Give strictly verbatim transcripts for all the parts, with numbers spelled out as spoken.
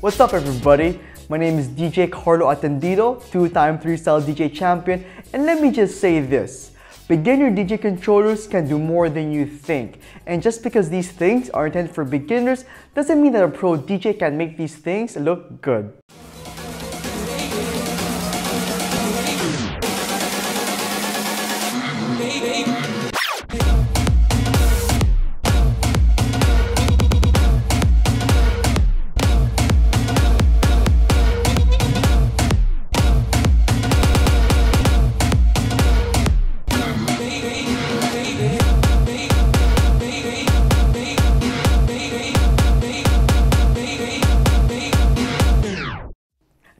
What's up, everybody? My name is D J Carlo Atendido, two-time three-style D J champion, and let me just say this. Beginner D J controllers can do more than you think, and just because these things are intended for beginners doesn't mean that a pro D J can make these things look good.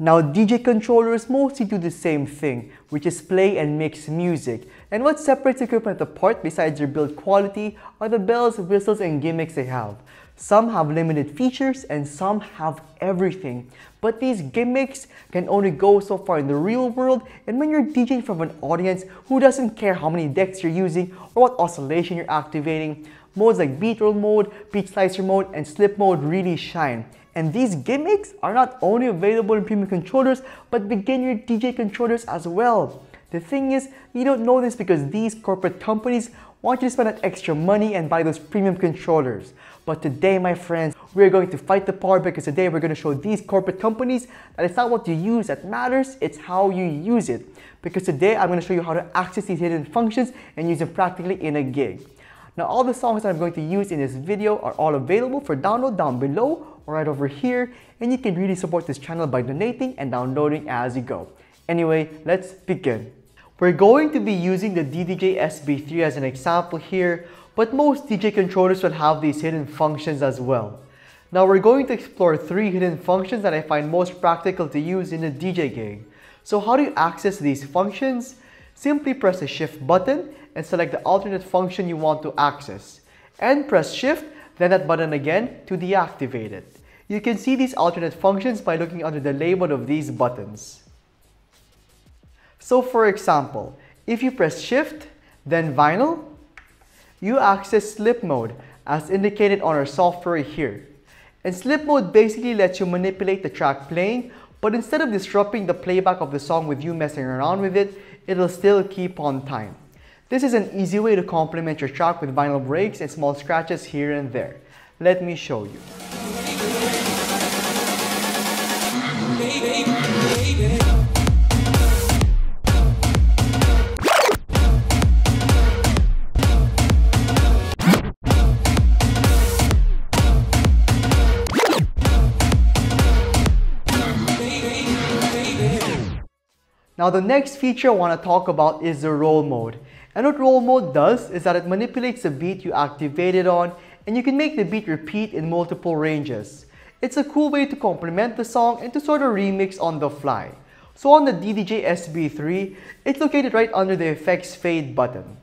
Now, D J controllers mostly do the same thing, which is play and mix music. And what separates equipment apart besides their build quality are the bells, whistles, and gimmicks they have. Some have limited features and some have everything. But these gimmicks can only go so far in the real world, and when you're DJing from an audience who doesn't care how many decks you're using or what oscillation you're activating, modes like beat roll mode, beat slicer mode, and slip mode really shine. And these gimmicks are not only available in premium controllers, but beginner D J controllers as well. The thing is, you don't know this because these corporate companies want you to spend that extra money and buy those premium controllers. But today, my friends, we're going to fight the power, because today we're going to show these corporate companies that it's not what you use that matters, it's how you use it. Because today, I'm going to show you how to access these hidden functions and use them practically in a gig. Now, all the songs that I'm going to use in this video are all available for download down below or right over here, and you can really support this channel by donating and downloading as you go. Anyway, let's begin. We're going to be using the D D J S B three as an example here, but most D J controllers will have these hidden functions as well. Now, we're going to explore three hidden functions that I find most practical to use in a D J gig. So how do you access these functions? Simply press the shift button and select the alternate function you want to access, and press shift, then that button again to deactivate it. You can see these alternate functions by looking under the label of these buttons. So for example, if you press shift, then vinyl, you access slip mode as indicated on our software here. And slip mode basically lets you manipulate the track playing, but instead of disrupting the playback of the song with you messing around with it, it'll still keep on time. This is an easy way to complement your track with vinyl breaks and small scratches here and there. Let me show you. Now, the next feature I want to talk about is the roll mode. And what roll mode does is that it manipulates the beat you activated on, and you can make the beat repeat in multiple ranges. It's a cool way to complement the song and to sort of remix on the fly. So on the D D J S B three, it's located right under the effects fade button.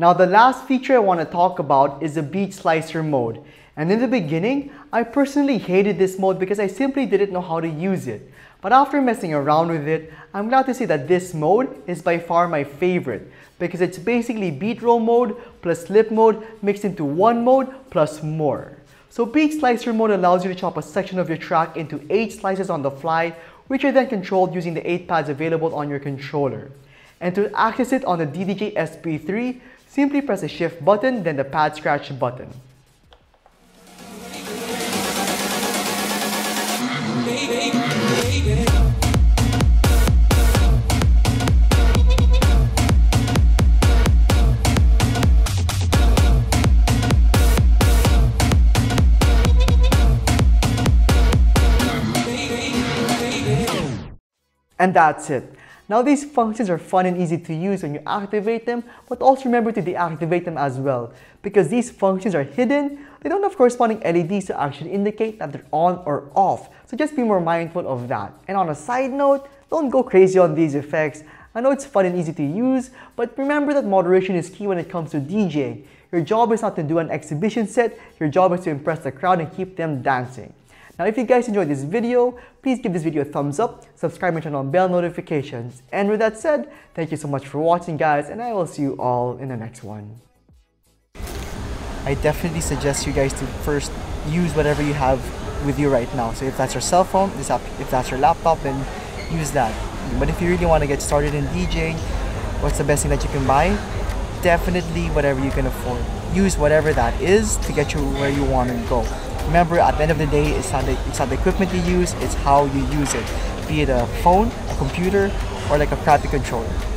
Now, the last feature I want to talk about is the beat slicer mode. And in the beginning, I personally hated this mode because I simply didn't know how to use it. But after messing around with it, I'm glad to say that this mode is by far my favorite, because it's basically beat roll mode plus slip mode mixed into one mode plus more. So beat slicer mode allows you to chop a section of your track into eight slices on the fly, which are then controlled using the eight pads available on your controller. And to access it on the D D J S B three, simply press the shift button, then the pad scratch button. And that's it. Now, these functions are fun and easy to use when you activate them, but also remember to deactivate them as well, because these functions are hidden. They don't have corresponding L E Ds to actually indicate that they're on or off, so just be more mindful of that. And on a side note, don't go crazy on these effects. I know it's fun and easy to use, but remember that moderation is key when it comes to DJing. Your job is not to do an exhibition set, your job is to impress the crowd and keep them dancing. Now if you guys enjoyed this video, please give this video a thumbs up, subscribe and turn on bell notifications. And with that said, thank you so much for watching guys, and I will see you all in the next one. I definitely suggest you guys to first use whatever you have with you right now. So if that's your cell phone, if that's your laptop, then use that. But if you really want to get started in DJing, what's the best thing that you can buy? Definitely whatever you can afford. Use whatever that is to get you where you want to go. Remember, at the end of the day, it's not the, it's not the equipment you use, it's how you use it. Be it a phone, a computer, or like a practical controller.